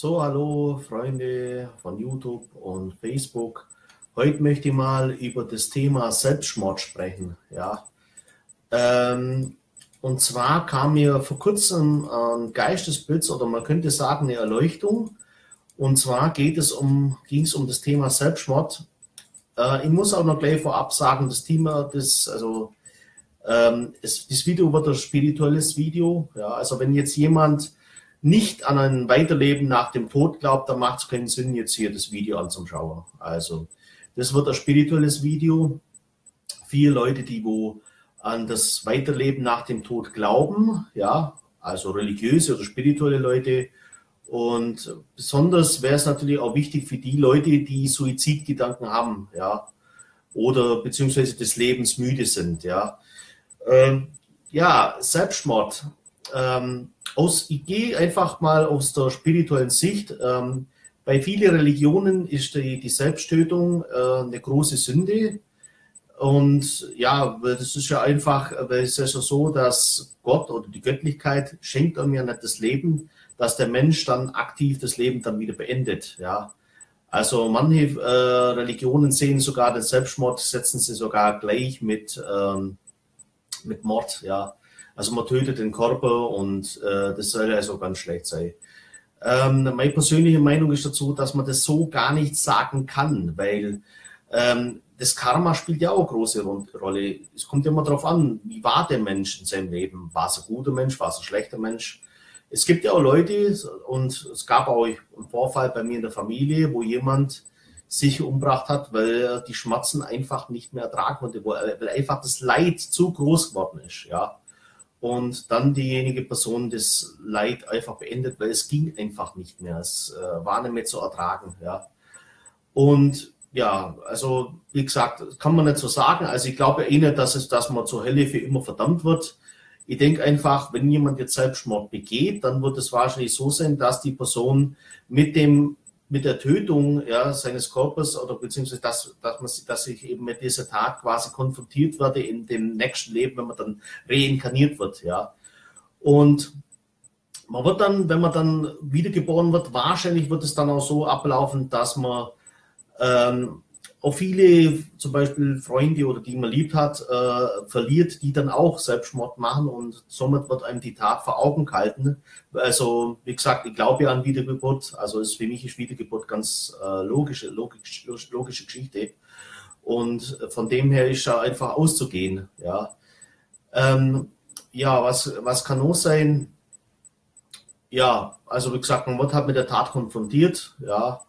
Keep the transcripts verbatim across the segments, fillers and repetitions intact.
So, hallo Freunde von YouTube und Facebook. Heute möchte ich mal über das Thema Selbstmord sprechen. Ja. Ähm, und zwar kam mir vor kurzem ein Geistesblitz oder man könnte sagen eine Erleuchtung. Und zwar geht es um, ging es um das Thema Selbstmord. Äh, ich muss auch noch gleich vorab sagen, das Thema, das, also, ähm, es, das Video wird ein spirituelles Video. Ja. Also wenn jetzt jemand nicht an ein Weiterleben nach dem Tod glaubt, dann macht es keinen Sinn, jetzt hier das Video anzuschauen. Also, das wird ein spirituelles Video. Viele Leute, die wo an das Weiterleben nach dem Tod glauben, ja, also religiöse oder spirituelle Leute. Und besonders wäre es natürlich auch wichtig für die Leute, die Suizidgedanken haben, ja, oder beziehungsweise des Lebens müde sind, ja. Ähm, ja, Selbstmord. Ähm, aus, ich gehe einfach mal aus der spirituellen Sicht. Ähm, bei vielen Religionen ist die, die Selbsttötung äh, eine große Sünde. Und ja, das ist ja einfach, weil es ist ja so, dass Gott oder die Göttlichkeit schenkt einem ja nicht das Leben, dass der Mensch dann aktiv das Leben dann wieder beendet. Ja. Also manche äh, Religionen sehen sogar den Selbstmord, setzen sie sogar gleich mit, ähm, mit Mord, ja. Also man tötet den Körper und äh, das soll also ganz schlecht sein. Ähm, meine persönliche Meinung ist dazu, dass man das so gar nicht sagen kann, weil ähm, das Karma spielt ja auch eine große Rolle. Es kommt immer darauf an, wie war der Mensch in seinem Leben? War es ein guter Mensch, war es ein schlechter Mensch? Es gibt ja auch Leute, und es gab auch einen Vorfall bei mir in der Familie, wo jemand sich umgebracht hat, weil er die Schmerzen einfach nicht mehr ertragen konnte, weil einfach das Leid zu groß geworden ist, ja. Und dann diejenige Person das Leid einfach beendet, weil es ging einfach nicht mehr. Es äh, war nicht mehr zu ertragen. Ja. Und ja, also wie gesagt, kann man nicht so sagen. Also ich glaube eh nicht, dass, es, dass man zur Hölle für immer verdammt wird. Ich denke einfach, wenn jemand jetzt Selbstmord begeht, dann wird es wahrscheinlich so sein, dass die Person mit, dem, mit der Tötung ja, seines Körpers oder beziehungsweise, dass, dass, man, dass ich eben mit dieser Tat quasi konfrontiert werde in dem nächsten Leben, wenn man dann reinkarniert wird. Ja. Und man wird dann, wenn man dann wiedergeboren wird, wahrscheinlich wird es dann auch so ablaufen, dass man ähm, auch viele, zum Beispiel Freunde oder die man liebt hat, äh, verliert, die dann auch Selbstmord machen und somit wird einem die Tat vor Augen gehalten. Also wie gesagt, ich glaube ja an Wiedergeburt, also ist, für mich ist Wiedergeburt ganz äh, logische, logisch, logische Geschichte und von dem her ist ja einfach auszugehen. Ja, ähm, ja was, was kann noch sein? Ja, also wie gesagt, man wird halt mit der Tat konfrontiert, ja,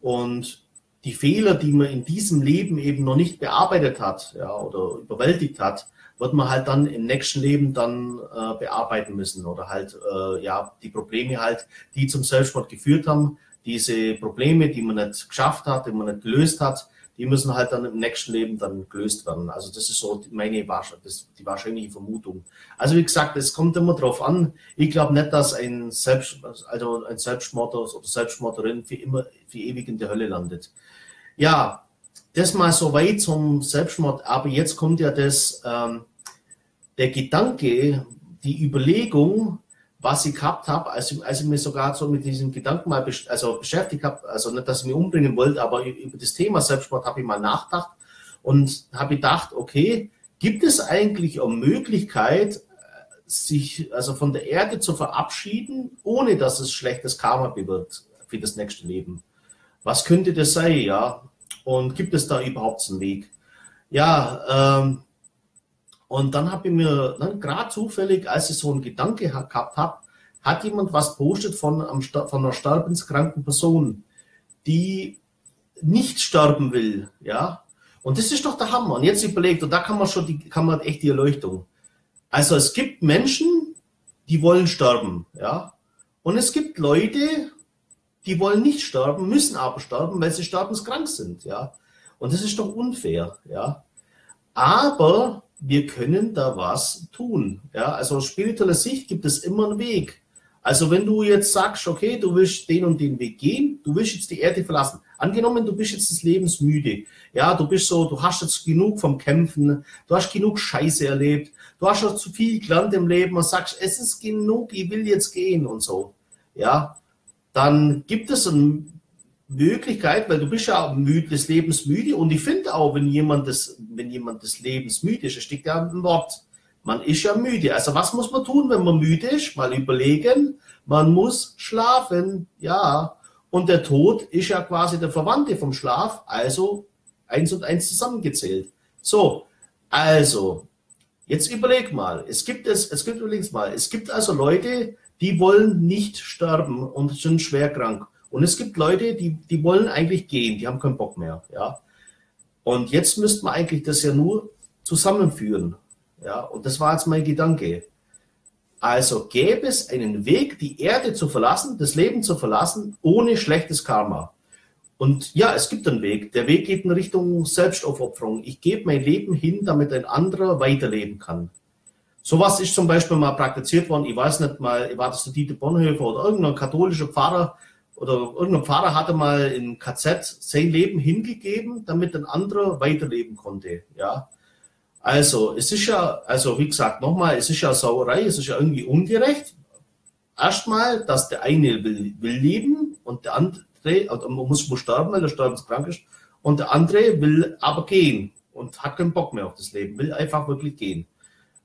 und die Fehler, die man in diesem Leben eben noch nicht bearbeitet hat, ja, oder überwältigt hat, wird man halt dann im nächsten Leben dann äh, bearbeiten müssen oder halt äh, ja, die Probleme halt, die zum Selbstmord geführt haben, diese Probleme, die man nicht geschafft hat, die man nicht gelöst hat, die müssen halt dann im nächsten Leben dann gelöst werden. Also das ist so meine das, die wahrscheinliche Vermutung. Also wie gesagt, es kommt immer drauf an. Ich glaube nicht, dass ein, Selbst, also ein Selbstmorder oder Selbstmorderin für immer, für ewig in der Hölle landet. Ja, das mal soweit zum Selbstmord. Aber jetzt kommt ja das, ähm, der Gedanke, die Überlegung, was ich gehabt habe, als ich, als ich mich sogar so mit diesem Gedanken mal besch also beschäftigt habe, also nicht, dass ich mich umbringen wollte, aber über das Thema Selbstmord habe ich mal nachgedacht und habe gedacht, okay, gibt es eigentlich eine Möglichkeit, sich also von der Erde zu verabschieden, ohne dass es schlechtes Karma bewirkt für das nächste Leben? Was könnte das sein, ja? Und gibt es da überhaupt einen Weg? Ja, ähm, und dann habe ich mir, dann gerade zufällig, als ich so einen Gedanke gehabt habe, hat jemand was postet von, einem, von einer sterbenskranken Person, die nicht sterben will, ja? Und das ist doch der Hammer. Und jetzt überlegt, und da kann man schon, die, kann man echt die Erleuchtung. Also es gibt Menschen, die wollen sterben, ja? Und es gibt Leute, die wollen nicht sterben, müssen aber sterben, weil sie sterbenskrank sind, ja. Und das ist doch unfair, ja. Aber wir können da was tun, ja. Also aus spiritueller Sicht gibt es immer einen Weg. Also wenn du jetzt sagst, okay, du willst den und den Weg gehen, du willst jetzt die Erde verlassen. Angenommen, du bist jetzt des Lebens müde, ja, du bist so, du hast jetzt genug vom Kämpfen, du hast genug Scheiße erlebt, du hast schon zu viel gelernt im Leben und sagst, es ist genug, ich will jetzt gehen und so, ja. dann gibt es eine Möglichkeit, weil du bist ja müde, des Lebens müde, und ich finde auch, wenn jemand des, wenn jemand des Lebens müde ist, das steckt ja im Wort, man ist ja müde. Also was muss man tun, wenn man müde ist? Mal überlegen, man muss schlafen, ja. Und der Tod ist ja quasi der Verwandte vom Schlaf, also eins und eins zusammengezählt. So, also, jetzt überleg mal, es gibt es, es gibt übrigens mal, es gibt also Leute, die wollen nicht sterben und sind schwer krank. Und es gibt Leute, die, die wollen eigentlich gehen, die haben keinen Bock mehr, ja. Und jetzt müsste man eigentlich das ja nur zusammenführen, ja. Und das war jetzt mein Gedanke. Also gäbe es einen Weg, die Erde zu verlassen, das Leben zu verlassen, ohne schlechtes Karma. Und ja, es gibt einen Weg. Der Weg geht in Richtung Selbstaufopferung. Ich gebe mein Leben hin, damit ein anderer weiterleben kann. Sowas ist zum Beispiel mal praktiziert worden. Ich weiß nicht mal, war das der Dieter Bonhoeffer oder irgendein katholischer Pfarrer oder irgendein Pfarrer hatte mal im K Z sein Leben hingegeben, damit ein anderer weiterleben konnte. Ja. Also, es ist ja, also wie gesagt, nochmal, es ist ja Sauerei, es ist ja irgendwie ungerecht. Erstmal, dass der eine will, will leben und der andere oder muss, muss sterben, weil er sterbenskrank ist, und der andere will aber gehen und hat keinen Bock mehr auf das Leben, will einfach wirklich gehen.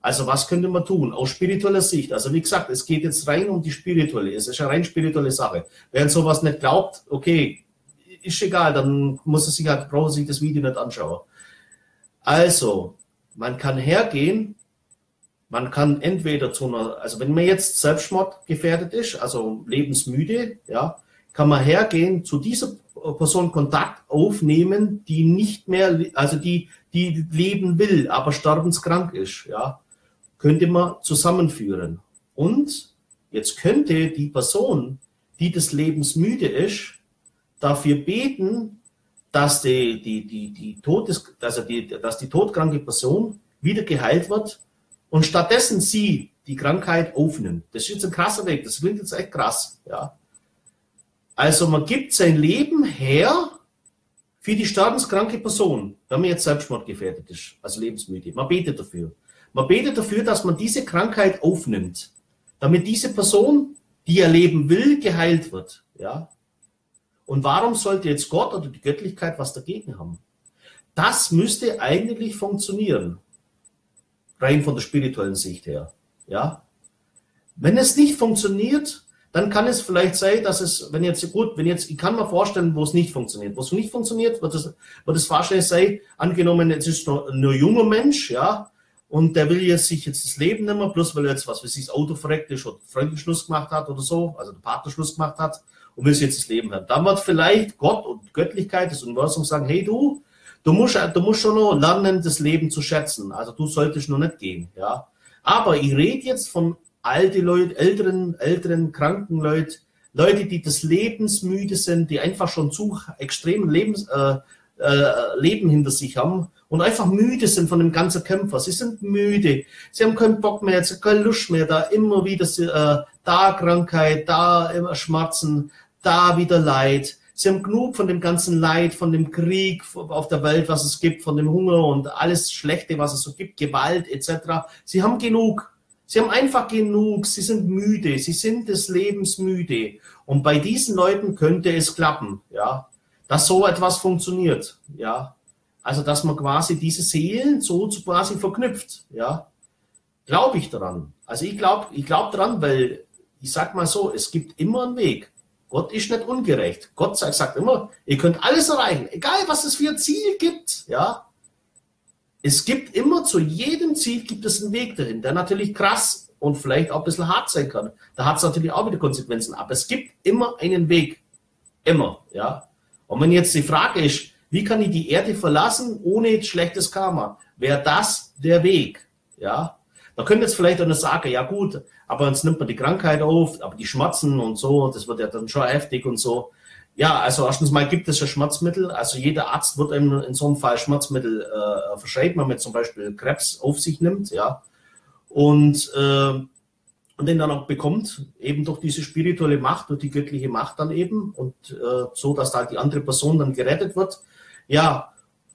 Also was könnte man tun? Aus spiritueller Sicht, also wie gesagt, es geht jetzt rein um die spirituelle, es ist ja rein spirituelle Sache. Wer an sowas nicht glaubt, okay, ist egal, dann muss er sich halt, braucht er sich das Video nicht anschauen. Also, man kann hergehen, man kann entweder zu einer, also wenn man jetzt Selbstmord gefährdet ist, also lebensmüde, ja, kann man hergehen, zu dieser Person Kontakt aufnehmen, die nicht mehr, also die, die leben will, aber sterbenskrank ist, ja, könnte man zusammenführen. Und jetzt könnte die Person, die des Lebens müde ist, dafür beten, dass die, die, die, die Todes, also die, dass die todkranke Person wieder geheilt wird und stattdessen sie die Krankheit aufnimmt. Das ist jetzt ein krasser Weg, das klingt jetzt echt krass, ja. Also man gibt sein Leben her für die sterbenskranke Person, wenn man jetzt selbstmordgefährdet ist, also lebensmüde. Man betet dafür. Man betet dafür, dass man diese Krankheit aufnimmt, damit diese Person, die er leben will, geheilt wird. Ja? Und warum sollte jetzt Gott oder die Göttlichkeit was dagegen haben? Das müsste eigentlich funktionieren, rein von der spirituellen Sicht her. Ja? Wenn es nicht funktioniert, dann kann es vielleicht sein, dass es, wenn jetzt, gut, wenn jetzt, ich kann mir vorstellen, wo es nicht funktioniert. Wo es nicht funktioniert, wird es, wird es wahrscheinlich sein, angenommen, jetzt ist noch ein junger Mensch, ja, und der will jetzt sich jetzt das Leben nehmen, bloß weil er jetzt, was weiß ich, das Auto verreckt ist oder Freundin Schluss gemacht hat oder so, also der Partner Schluss gemacht hat und will sich jetzt das Leben haben. Dann wird vielleicht Gott und Göttlichkeit, das Universum sagen, hey du, du musst, du musst schon noch lernen, das Leben zu schätzen. Also du solltest noch nicht gehen, ja. Aber ich rede jetzt von alte Leute, älteren, älteren, kranken Leute, Leute, die des Lebens müde sind, die einfach schon zu extremen Lebens, äh, äh, Leben hinter sich haben und einfach müde sind von dem ganzen Kämpfer. Sie sind müde, sie haben keinen Bock mehr, sie haben keine Lust mehr, da immer wieder äh, da Krankheit, da immer Schmerzen, da wieder Leid. Sie haben genug von dem ganzen Leid, von dem Krieg auf der Welt, was es gibt, von dem Hunger und alles Schlechte, was es so gibt, Gewalt et cetera. Sie haben genug. Sie haben einfach genug, sie sind müde, sie sind des Lebens müde. Und bei diesen Leuten könnte es klappen, ja, dass so etwas funktioniert, ja. Also, dass man quasi diese Seelen so quasi verknüpft, ja. Glaube ich daran. Also, ich glaube ich glaub daran, weil, ich sag mal so, es gibt immer einen Weg. Gott ist nicht ungerecht. Gott sagt, sagt immer, ihr könnt alles erreichen, egal was es für ein Ziel gibt, ja. Es gibt immer, zu jedem Ziel gibt es einen Weg dahin, der natürlich krass und vielleicht auch ein bisschen hart sein kann. Da hat es natürlich auch wieder Konsequenzen, aber es gibt immer einen Weg. Immer, ja. Und wenn jetzt die Frage ist, wie kann ich die Erde verlassen ohne schlechtes Karma, wäre das der Weg, ja. Da könnte jetzt vielleicht einer sagen, ja gut, aber jetzt nimmt man die Krankheit auf, aber die Schmerzen und so, das wird ja dann schon heftig und so. Ja, also erstens mal gibt es ja Schmerzmittel, also jeder Arzt wird einem in so einem Fall Schmerzmittel äh, verschreiben, wenn man jetzt zum Beispiel Krebs auf sich nimmt, ja, und, äh, und den dann auch bekommt, eben durch diese spirituelle Macht, durch die göttliche Macht dann eben, und äh, so, dass da die andere Person dann gerettet wird, ja,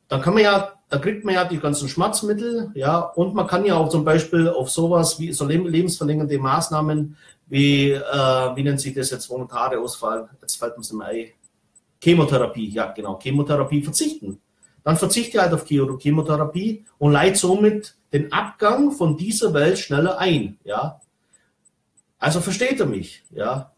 Da kann man ja, da kriegt man ja die ganzen Schmerzmittel, ja, und man kann ja auch zum Beispiel auf sowas wie so lebensverlängernde Maßnahmen wie, äh, wie nennen Sie das jetzt, voluntare Ausfall, jetzt fällt uns im Ei, Chemotherapie, ja genau, Chemotherapie verzichten. Dann verzichte halt auf Chemotherapie und leitet somit den Abgang von dieser Welt schneller ein, ja. Also versteht er mich, ja.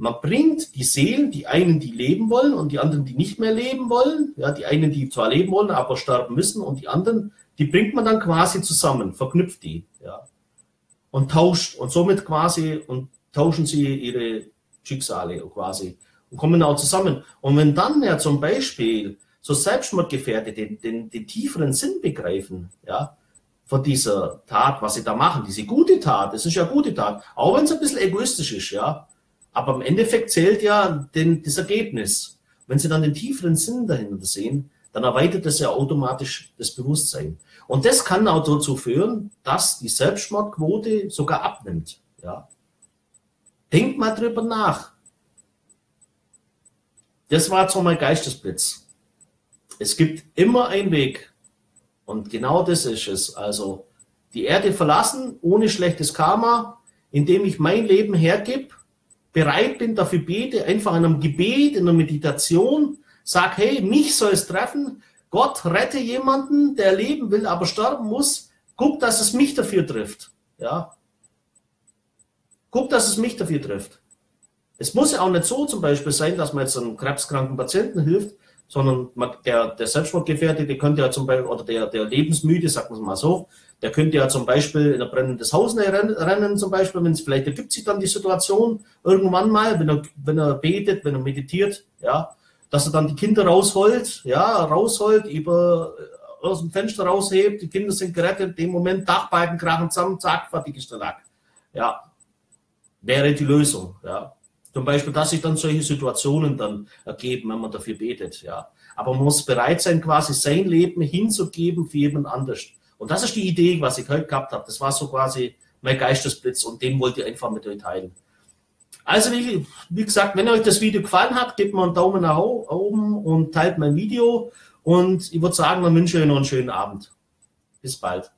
Man bringt die Seelen, die einen, die leben wollen und die anderen, die nicht mehr leben wollen, ja, die einen, die zwar leben wollen, aber sterben müssen und die anderen, die bringt man dann quasi zusammen, verknüpft die, ja, und tauscht und somit quasi und tauschen sie ihre Schicksale quasi und kommen auch zusammen. Und wenn dann ja zum Beispiel so Selbstmordgefährte den, den, den tieferen Sinn begreifen, ja, von dieser Tat, was sie da machen, diese gute Tat, das ist ja eine gute Tat, auch wenn es ein bisschen egoistisch ist, ja. Aber im Endeffekt zählt ja den, das Ergebnis. Wenn Sie dann den tieferen Sinn dahinter sehen, dann erweitert das ja automatisch das Bewusstsein. Und das kann auch dazu führen, dass die Selbstmordquote sogar abnimmt. Ja. Denkt mal drüber nach. Das war jetzt so mein Geistesblitz. Es gibt immer einen Weg. Und genau das ist es. Also die Erde verlassen, ohne schlechtes Karma, indem ich mein Leben hergebe, bereit bin, dafür bete, einfach in einem Gebet, in einer Meditation, sag, hey, mich soll es treffen, Gott rette jemanden, der leben will, aber sterben muss, guck, dass es mich dafür trifft. Ja. Guck, dass es mich dafür trifft. Es muss ja auch nicht so zum Beispiel sein, dass man jetzt einem krebskranken Patienten hilft, sondern der, der Selbstmordgefährte, der könnte ja zum Beispiel, oder der, der Lebensmüde, sagen wir es mal so, der könnte ja zum Beispiel in ein brennendes Haus rennen, zum Beispiel, wenn es vielleicht ergibt sich dann die Situation irgendwann mal, wenn er, wenn er betet, wenn er meditiert, ja, dass er dann die Kinder rausholt, ja, rausholt, über, aus dem Fenster raushebt, die Kinder sind gerettet, in dem Moment Dachbalken krachen zusammen, zack, fertig ist der Lack. Ja, wäre die Lösung, ja. Zum Beispiel, dass sich dann solche Situationen dann ergeben, wenn man dafür betet, ja. Aber man muss bereit sein, quasi sein Leben hinzugeben für jemand anders. Und das ist die Idee, was ich heute gehabt habe. Das war so quasi mein Geistesblitz und den wollte ich einfach mit euch teilen. Also wie, wie gesagt, wenn euch das Video gefallen hat, gebt mir einen Daumen nach oben und teilt mein Video. Und ich würde sagen, dann wünsche ich euch noch einen schönen Abend. Bis bald.